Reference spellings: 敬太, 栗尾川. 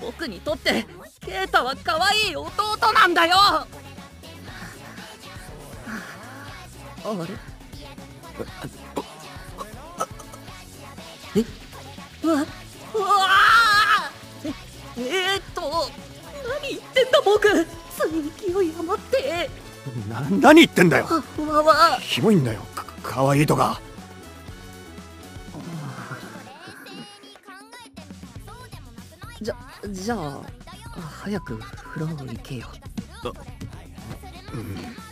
僕にとってケイタは可愛い弟なんだよ。あれ？え？うわあ！何言ってんだ僕。つい勢い余って。何言ってんだよ。ひどいんだよ。可愛いとか。じゃあ早く風呂行けよ。うん。